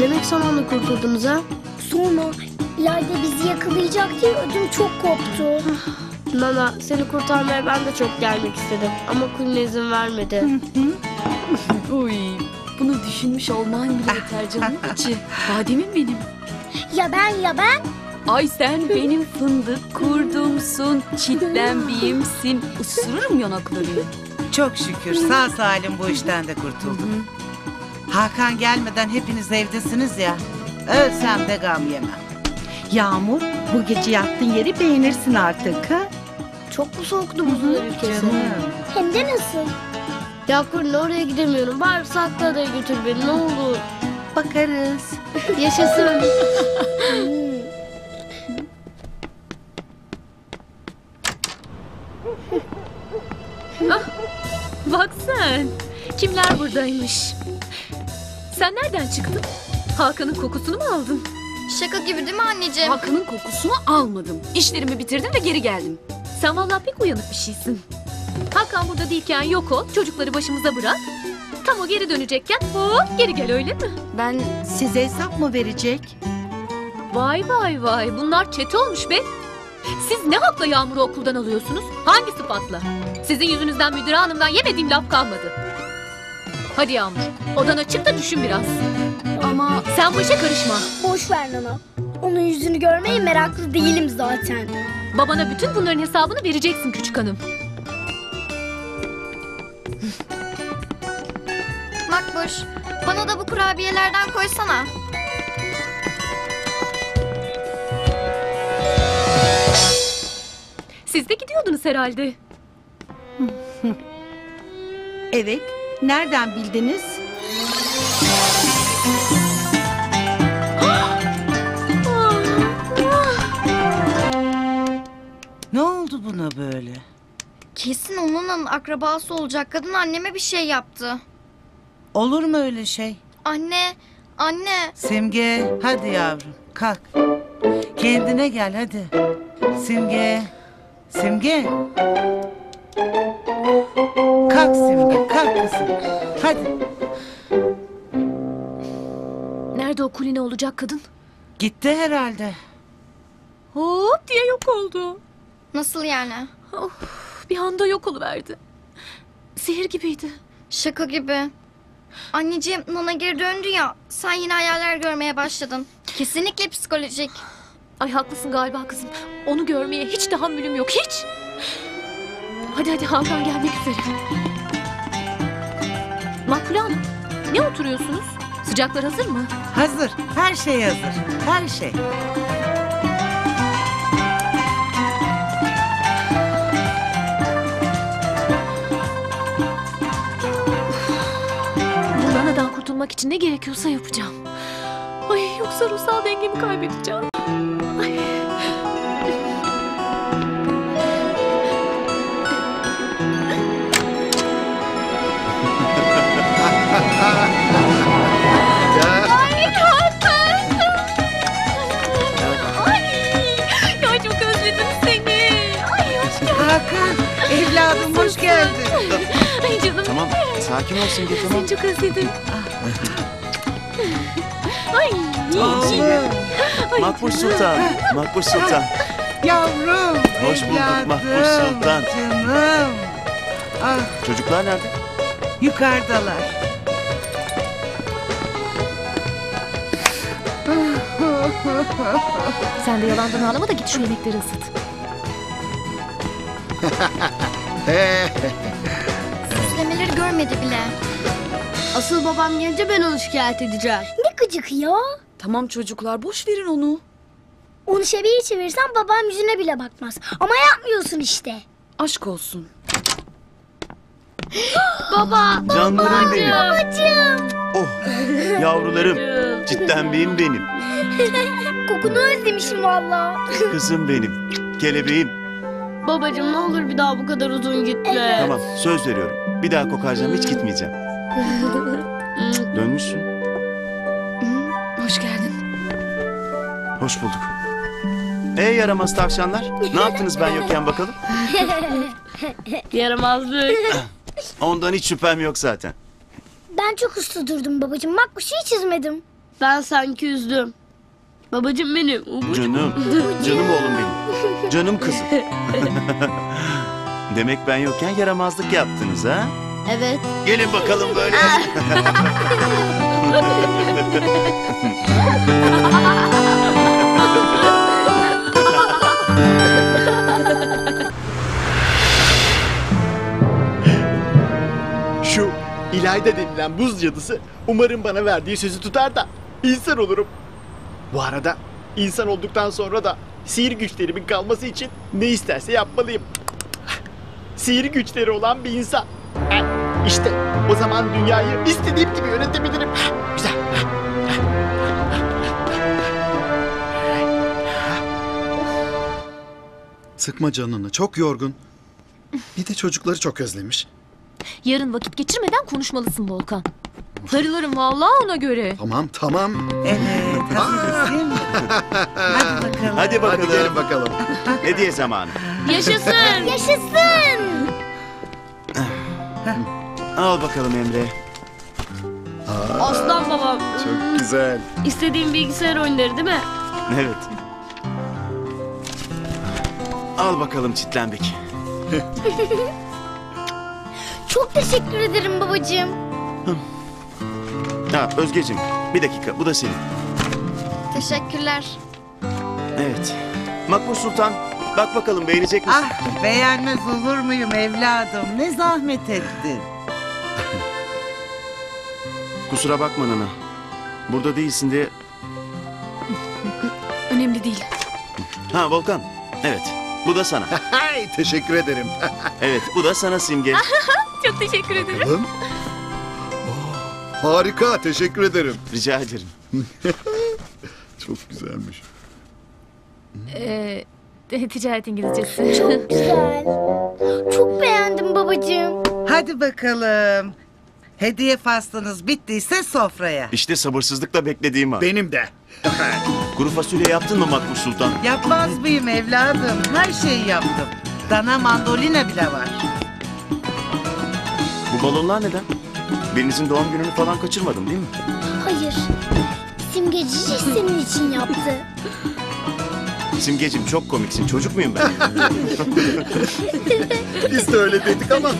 Demek son anda kurtuldunuz ha? Sonra İlayda bizi yakalayacak diye ödüm çok koptu. Nana, seni kurtarmaya ben de çok gelmek istedim ama Kulina izin vermedi. Uy, bunu düşünmüş olman bile yeter canım içi. Bademim benim. Ya ben? Ay sen benim fındık kurdumsun, çitlenbiyimsin. Isırırım yanaklarını. Çok şükür sağ salim bu işten de kurtuldum. Hakan gelmeden hepiniz evdesiniz ya. Ölsem de gam yemem. Yağmur, bu gece yattığın yeri beğenirsin artık ha? Çok mu soğuktu buzun ülkesi? Hem de nasıl? Ya Kulina, oraya gidemiyorum. Bari sakla da götür beni ne olur. Bakarız. Yaşasın. Ah, bak sen. Kimler buradaymış? Sen nereden çıktın? Hakan'ın kokusunu mu aldın? Şaka gibi değil mi anneciğim? Hakan'ın kokusunu almadım. İşlerimi bitirdim ve geri geldim. Sen vallahi pek uyanık bir şeysin. Hakan burada değilken yok ol, çocukları başımıza bırak. Tam o geri dönecekken hop geri gel, öyle mi? Ben size hesap mı verecek? Vay, bunlar çete olmuş be. Siz ne hakla Yağmur'u okuldan alıyorsunuz? Hangi sıfatla? Sizin yüzünüzden müdüre hanımdan yemediğim laf kalmadı. Hadi Yağmur, odana çık da düşün biraz. Ama sen bu işe karışma. Boş ver Nana. Onun yüzünü görmeye meraklı değilim zaten. Babana bütün bunların hesabını vereceksin küçük hanım. Makbuş, bana da bu kurabiyelerden koysana. Siz de gidiyordunuz herhalde. Evet, nereden bildiniz? Ne oldu buna böyle? Kesin onun akrabası olacak kadın anneme bir şey yaptı. Olur mu öyle şey? Anne. Simge, hadi yavrum, kalk. Kendine gel hadi. Simge. Kalk Simge, kalk kızım. Hadi. Nerede o Kulina olacak kadın? Gitti herhalde. Hop diye yok oldu. Nasıl yani? Of, bir anda yok oluverdi. Sihir gibiydi. Şaka gibi. Anneciğim, Nana geri döndü ya. Sen yine hayaller görmeye başladın. Kesinlikle psikolojik. Ay haklısın galiba kızım. Onu görmeye hiç tahammülüm yok, hiç. Hadi Hakan gelmek üzere. Makbule Hanım, ne oturuyorsunuz? Sıcaklar hazır mı? Hazır, her şey hazır. Her şey. Nanadan kurtulmak için ne gerekiyorsa yapacağım. Ay yoksa ruhsal dengemi kaybedeceğim. Ay. Ay tatlım. Ay ya çok özledim seni. Ay hoş geldin. Hakan evladım hoş geldin. Ay canım. Tamam sakin ol Simge, tamam. Seni çok özledim. Ay oğlum. Makbule Sultan. Makbule Sultan. Yavrum. Hoş bulduk Makbule Sultan. Canım. Ah. Çocuklar nerede? Yukarıdalar. Sen de yalandan ağlama da git şu yemekleri ısıt. Süslemeleri görmedi bile. Asıl babam gelince ben onu şikayet edeceğim. Ne gıcık ya. Tamam çocuklar, boş verin onu. Onu şebeye çevirsen babam yüzüne bile bakmaz. Ama yapmıyorsun işte. Aşk olsun. Baba! Canlarım benim. Babacığım! Oh! Yavrularım! Çitlenbiyim benim. Kokunu özlemişim valla. Kızım benim. Kelebeğim. Babacığım ne olur bir daha bu kadar uzun gitme. Evet. Tamam söz veriyorum. Bir daha kokaracağım, hiç gitmeyeceğim. Dönmüşsün. Hoş geldin. Hoş bulduk. Yaramaz tavşanlar. Ne yaptınız ben yokken bakalım? Yaramazlık. Ondan hiç şüphem yok zaten. Ben çok uslu durdum babacığım. Makbuş'u hiç çizmedim. Ben sanki üzdüm. Babacığım benim. Canım. Canım oğlum benim. Canım kızım. Demek ben yokken yaramazlık yaptınız ha? Evet. Gelin bakalım böyle. Şu İlayda denilen buz cadısı umarım bana verdiği sözü tutar da insan olurum. Bu arada insan olduktan sonra da sihir güçlerimin kalması için ne isterse yapmalıyım. Sihir güçleri olan bir insan. İşte o zaman dünyayı istediğim gibi yönetebilirim. Güzel. Sıkma canını, çok yorgun. Bir de çocukları çok özlemiş. Yarın vakit geçirmeden konuşmalısın Volkan. Sarılırım vallahi ona göre. Tamam. Evet, hazırız değil mi? Hadi bakalım. Hadi gelin bakalım. Hediye zamanı. Yaşasın. Yaşasın. Al bakalım Emre. Aslan babam. Çok güzel. İstediğin bilgisayar oyunları değil mi? Evet. Al bakalım Çitlenbek. Çok teşekkür ederim babacığım. Ha, Özgeciğim, bir dakika, bu da senin. Teşekkürler. Evet. Makbuş Sultan, bak bakalım beğenecek misin? Ah, beğenmez olur muyum evladım? Ne zahmet ettin. Kusura bakma Nana. Burada değilsin diye... Önemli değil. Ha Volkan, evet. Bu da sana. Teşekkür ederim. Evet, bu da sana Simge. Çok teşekkür ederim. Harika, teşekkür ederim. Rica ederim. Çok güzelmiş. Ticaret İngilizcesi. Çok güzel. Çok beğendim babacığım. Hadi bakalım. Hediye faslınız bittiyse sofraya. İşte sabırsızlıkla beklediğim var. Benim de. Kuru fasulye yaptın mı Makbuş Sultan? Yapmaz mıyım evladım? Her şeyi yaptım. Dana mandolina bile var. Bu balonlar neden? Birinizin doğum gününü falan kaçırmadım değil mi? Hayır. Simgecici senin için yaptı. Simgeciğim çok komiksin. Çocuk muyum ben? Biz de öyle dedik ama.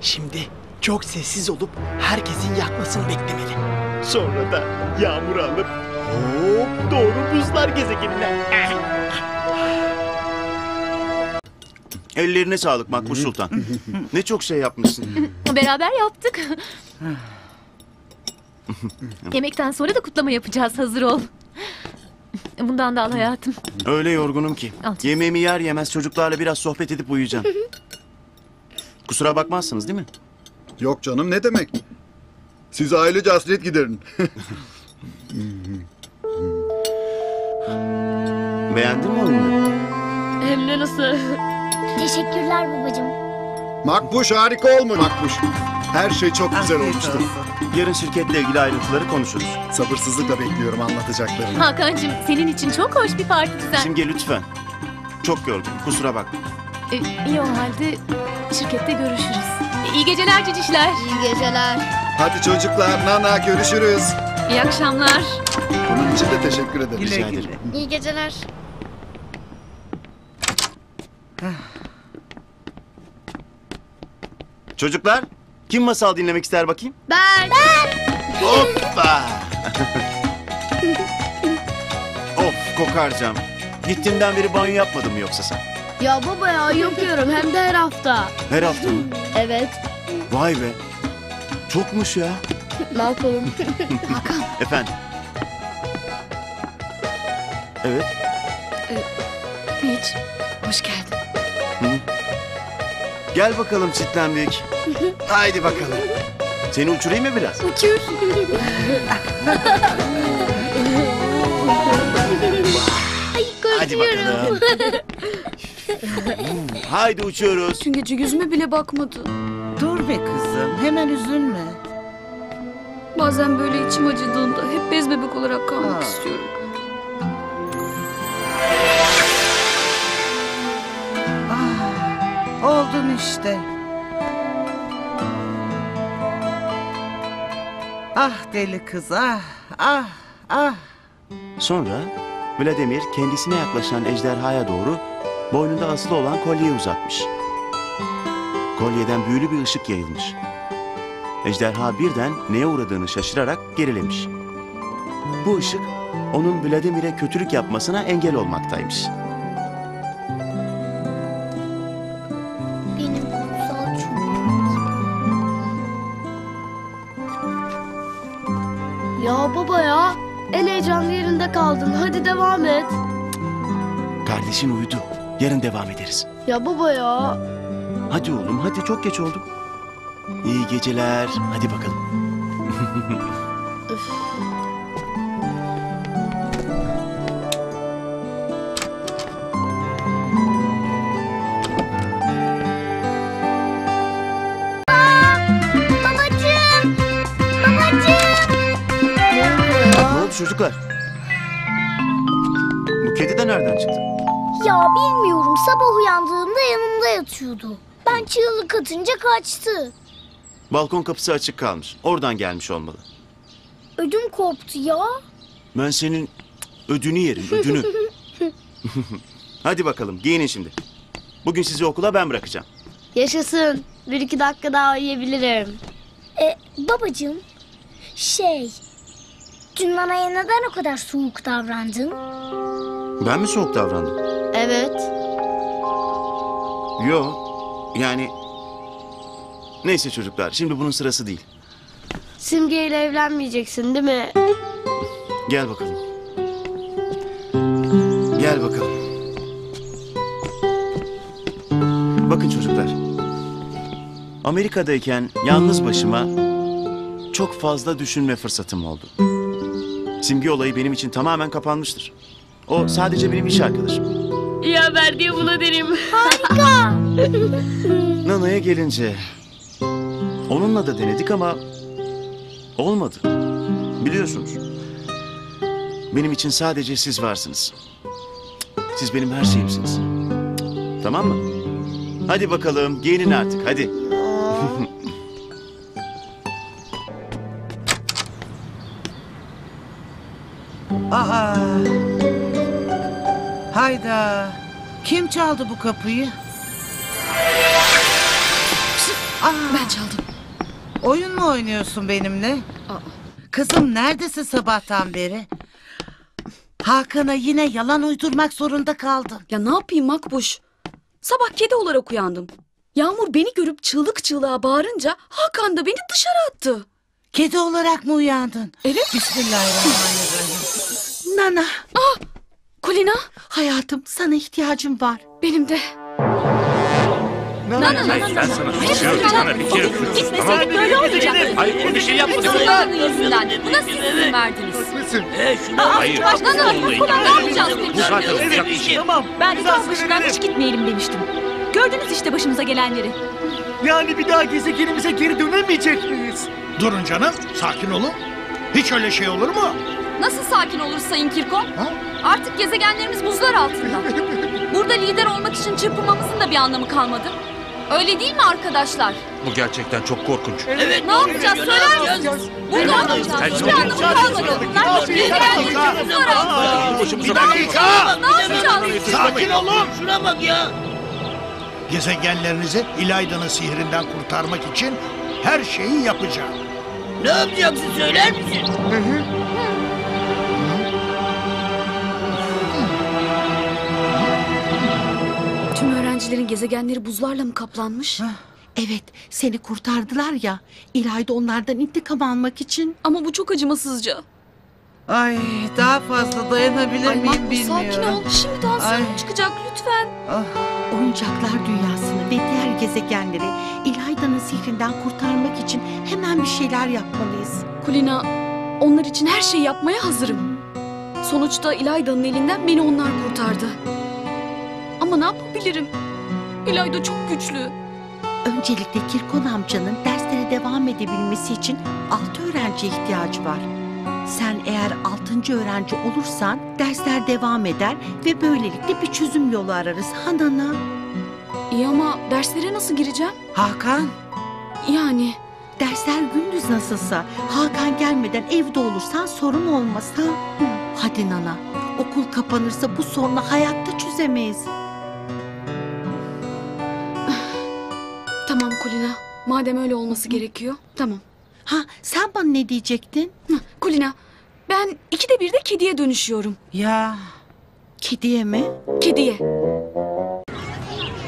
Şimdi çok sessiz olup herkesin yatmasını beklemeli. Sonra da yağmur alıp hop doğru buzlar gezegenine. Ellerine sağlık Makbuş Sultan. Ne çok şey yapmışsın. Beraber yaptık. Yemekten sonra da kutlama yapacağız. Hazır ol. Bundan da al hayatım. Öyle yorgunum ki. Al. Yemeğimi yer yemez çocuklarla biraz sohbet edip uyuyacağım. Kusura bakmazsınız değil mi? Yok canım, ne demek. Siz ailece hasret giderin. Beğendin mi onu? Hem de nasıl? Teşekkürler babacığım. Makbuş harika olmuş. Makbuş. Her şey çok güzel olmuştu. Yarın şirketle ilgili ayrıntıları konuşuruz. Sabırsızlıkla bekliyorum anlatacaklarını. Hakan'cığım senin için çok hoş bir parti düzen. Simge lütfen. Çok yorgun, kusura bakma. İyi o halde şirkette görüşürüz. İyi geceler cicişler. İyi geceler. Hadi çocuklar, Nana görüşürüz. İyi akşamlar. Bunun için de teşekkür ederim. Güle güle. İyi geceler. Çocuklar, kim masal dinlemek ister bakayım? Ben! Hoppa! Of kokarcam. Gittiğimden beri banyo yapmadım mı yoksa sen? Ya baba ya, yapıyorum hem de her hafta. Her hafta mı? Evet. Vay be. Çokmuş ya. Ne yapalım? Hakan. Efendim? Evet. Hiç. Hoş geldin. Gel bakalım Çitlenbek. Haydi bakalım. Seni uçurayım mı biraz? Uçur. Ay korkuyorum. Haydi uçuyoruz. Dün gece yüzüme bile bakmadı. Dur be kızım, hemen üzülme. Bazen böyle içim acıdığında hep bez bebek olarak kalmak istiyorum. Oldun işte. Ah deli kız ah, ah, ah. Sonra Vladimir kendisine yaklaşan ejderhaya doğru boynunda asılı olan kolyeyi uzatmış. Kolyeden büyülü bir ışık yayılmış. Ejderha birden neye uğradığını şaşırarak gerilemiş. Bu ışık onun Vladimir'e kötülük yapmasına engel olmaktaymış. Benim kutsal çocuğum. Ya baba ya, en heyecanlı yerinde kaldın. Hadi devam et. Kardeşin uyudu. Yarın devam ederiz. Ya baba ya. Hadi oğlum hadi, çok geç oldu. İyi geceler. Hadi bakalım. Babacığım. Babacığım. Ne oldu çocuklar? Bu kedi de nereden çıktı? Ya bilmiyorum. Sabah uyandığımda yanımda yatıyordu. Ben çığlık atınca kaçtı. Balkon kapısı açık kalmış. Oradan gelmiş olmalı. Ödüm koptu ya. Ben senin ödünü yerim, ödünü. Hadi bakalım giyinin şimdi. Bugün sizi okula ben bırakacağım. Yaşasın. 1-2 dakika daha uyuyabilirim. Babacığım, dün Nana'ya neden o kadar soğuk davrandın? Ben mi soğuk davrandım? Evet. Yo, yani... Neyse çocuklar, şimdi bunun sırası değil. Simge ile evlenmeyeceksin değil mi? Gel bakalım. Gel bakalım. Bakın çocuklar. Amerika'dayken yalnız başıma çok fazla düşünme fırsatım oldu. Simge olayı benim için tamamen kapanmıştır. O sadece benim iş arkadaşım. İyi haber diye buna derim. Harika. Nana'ya gelince... Onunla da denedik ama olmadı. Biliyorsunuz. Benim için sadece siz varsınız. Siz benim her şeyimsiniz. Tamam mı? Hadi bakalım giyinin artık hadi. Aa! Hayda! Kim çaldı bu kapıyı? Aa! Ben çaldım. Oyun mu oynuyorsun benimle? Aa. Kızım neredesin sabahtan beri? Hakan'a yine yalan uydurmak zorunda kaldım. Ya ne yapayım Makbuş? Sabah kedi olarak uyandım. Yağmur beni görüp çığlık çığlığa bağırınca Hakan da beni dışarı attı. Kedi olarak mı uyandın? Evet. Bismillahirrahmanirrahim. Nana. Aa, Külina. Hayatım sana ihtiyacım var. Benim de. Nana, ben sana konuşuyorum. Nana bir kere konuşuyoruz. Gitmeseydik böyle olmayacak. Hayır, onu bir şey yapmadık. Bunların yüzünden. Buna siz izin verdiniz. Hayır. Nana, ne yapacağız peki? Bu zaten olacak bir şey. Ben de daha başından hiç gitmeyelim demiştim. Gördünüz işte başımıza gelenleri. Yani bir daha gezegenimize geri dönemeyecek miyiz? Durun canım, sakin olun. Hiç öyle şey olur mu? Nasıl sakin olur Sayın Kirkon? Artık gezegenlerimiz buzlar altında. Burada lider olmak için çırpınmamızın da bir anlamı kalmadı. Öyle değil mi arkadaşlar? Bu gerçekten çok korkunç. Evet. Ne yapacağız? Söyler misiniz? Burada olmayacağız. Hiçbir anlamı kalmadı. Bir dakika! Ne yapacağız? Sakin olun! Şuna bak ya! Gezegenlerinizi İlayda'nın sihirinden kurtarmak için her şeyi yapacağım. Ne yapacaksın? Söyler misin? Öğrencilerin gezegenleri buzlarla mı kaplanmış? Evet, seni kurtardılar ya. İlayda onlardan intikam almak için. Ama bu çok acımasızca. Ay, daha fazla dayanabilir miyim bilmiyorum. Sakin ol, şimdi dansın çıkacak lütfen. Ah. Oyuncaklar dünyasını ve diğer gezegenleri İlayda'nın sihrinden kurtarmak için hemen bir şeyler yapmalıyız. Külina, onlar için her şeyi yapmaya hazırım. Sonuçta İlayda'nın elinden beni onlar kurtardı. Ama ne yapabilirim? İlayda çok güçlü. Öncelikle Kirkon amcanın derslere devam edebilmesi için 6 öğrenciye ihtiyacı var. Sen eğer 6. öğrenci olursan dersler devam eder ve böylelikle bir çözüm yolu ararız. Ha Nana? İyi ama derslere nasıl gireceğim? Hakan? Yani Dersler gündüz nasılsa, Hakan gelmeden evde olursan sorun olmaz ha? Hadi Nana, okul kapanırsa bu sorunu hayatta çözemeyiz. Tamam Kulina, madem öyle olması gerekiyor, tamam. Ha, sen bana ne diyecektin? Kulina, ben 2'de 1'de kediye dönüşüyorum. Ya, kediye mi? Kediye.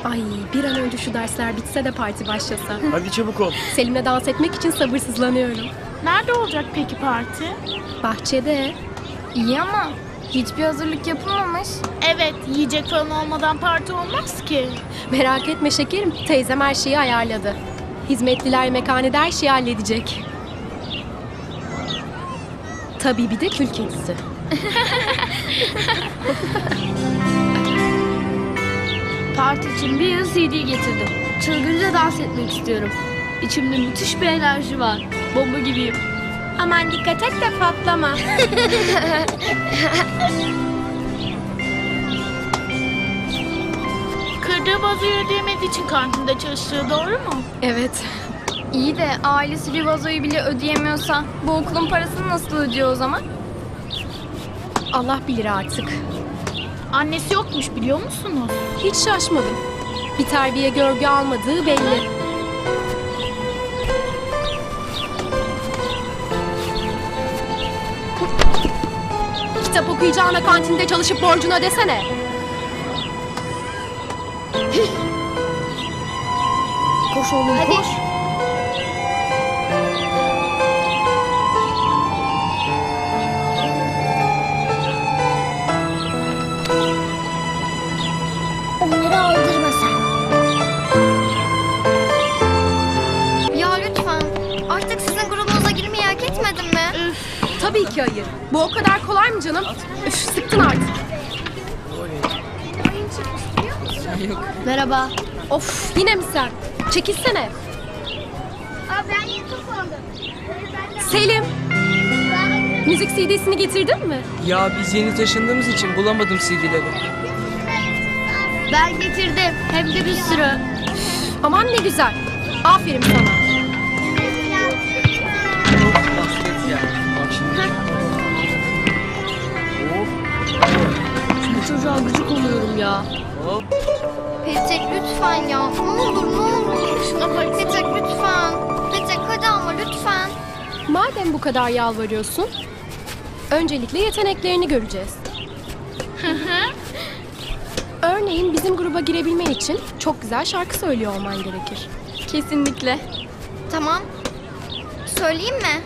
Ay, bir an önce şu dersler bitse de parti başlasa. Hadi çabuk ol. Selim'le dans etmek için sabırsızlanıyorum. Nerede olacak peki parti? Bahçede. İyi ama hiçbir hazırlık yapılmamış. Evet, yiyecek falan olmadan parti olmaz ki. Merak etme şekerim, teyzem her şeyi ayarladı. Hizmetliler yemekhanede her şeyi halledecek. Tabii bir de kül kedisi. Parti için bir yıl CD getirdim. Çılgınca dans etmek istiyorum. İçimde müthiş bir enerji var. Bomba gibiyim. Aman dikkat et de patlama. Kırdığı vazoyu ödeyemediği için kantinde çalıştığı doğru mu? Evet. İyi de ailesi bir vazoyu bile ödeyemiyorsa bu okulun parasını nasıl ödüyor o zaman? Allah bilir artık. Annesi yokmuş biliyor musunuz? Hiç şaşmadım. Bir terbiye görgü almadığı belli. Kitap okuyacağına kantinde çalışıp borcunu ödesene. Koş oğlum koş. Onları aldırma sen. Ya lütfen. Artık sizin grubunuza girmeyi hak etmedim mi? Üf. Tabii ki hayır. Bu o kadar kolay mı canım? Üf, sıktın artık. Yok. Merhaba. Of yine mi sen? Çekilsene. Aa, ben YouTube oldum. Selim. Müzik CD'sini getirdin mi? Ya biz yeni taşındığımız için bulamadım CD'leri. Ben getirdim. Hem de bir sürü. Aman ne güzel. Aferin sana. Şimdi çocuğa gıcık oluyorum ya. Petek lütfen ya. Ne olur ne olur. Şuna bak. Petek lütfen. Petek hadi ama lütfen. Madem bu kadar yalvarıyorsun, öncelikle yeteneklerini göreceğiz. Örneğin bizim gruba girebilmen için çok güzel şarkı söylüyor olman gerekir. Kesinlikle. Tamam. Söyleyeyim mi?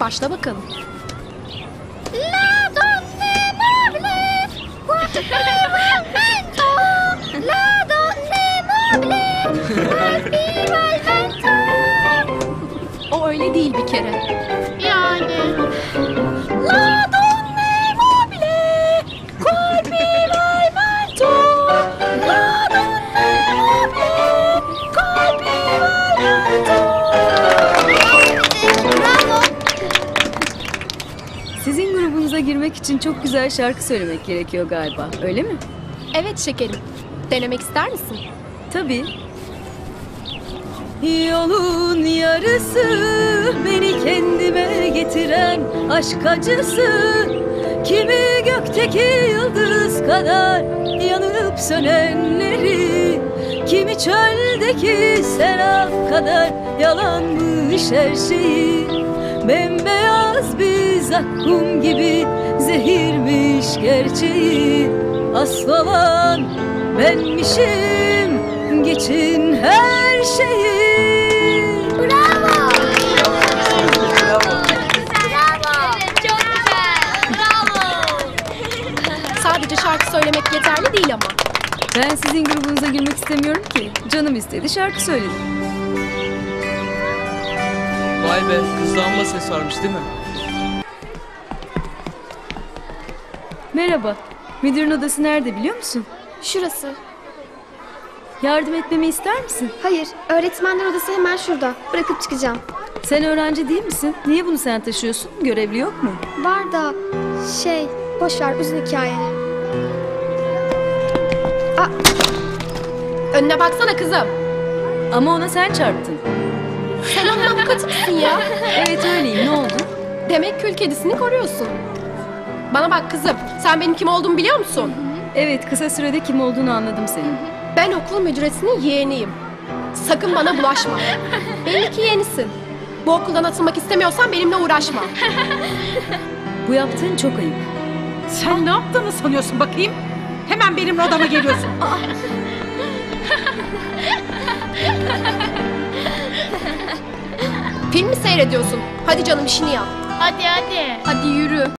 Başla bakalım. La donne mobile, what the vento, la donne mobile, albirol vento. O öyle değil bir kere. Yani. La donne mobile, albirol vento, la donne mobile, albirol vento. Sizin grubunuza girmek için çok güzel şarkı söylemek gerekiyor galiba, öyle mi? Evet şekerim. Denemek ister misin? Tabii. Yolun yarısı, beni kendime getiren aşk acısı. Kimi gökteki yıldız kadar yanıp sönenleri, kimi çöldeki serap kadar yalanmış her şeyi. Bembeyaz bir zakkum gibi zehirmiş gerçeği. Asıl olan benmişim, geçin her şeyi. Bravo! Bravo! Bravo! Çok güzel! Bravo! Sadece şarkı söylemek yeterli değil ama. Ben sizin grubunuza girmek istemiyorum ki. Canım istedi şarkı söyledim. Vay be, kızlanma ses varmış değil mi? Merhaba, müdürün odası nerede biliyor musun? Şurası. Yardım etmemi ister misin? Hayır, öğretmenler odası hemen şurada. Bırakıp çıkacağım. Sen öğrenci değil misin? Niye bunu sen taşıyorsun? Görevli yok mu? Var da, boşver uzun hikaye. Aa, önüne baksana kızım. Ama ona sen çarptın. Sen ona... çok atıksın ya. Evet öyleyim, ne oldu? Demek kül kedisini koruyorsun. Bana bak kızım, sen benim kim olduğumu biliyor musun? Evet, kısa sürede kim olduğunu anladım senin. Ben okul müdüresinin yeğeniyim. Sakın bana bulaşma. Belki yenisin. Bu okuldan atılmak istemiyorsan benimle uğraşma. Bu yaptığın çok ayıp. Sen ne yaptığını sanıyorsun bakayım? Hemen benimle odama geliyorsun. Film mi seyrediyorsun? Hadi canım işini yap. Hadi hadi. Hadi yürü.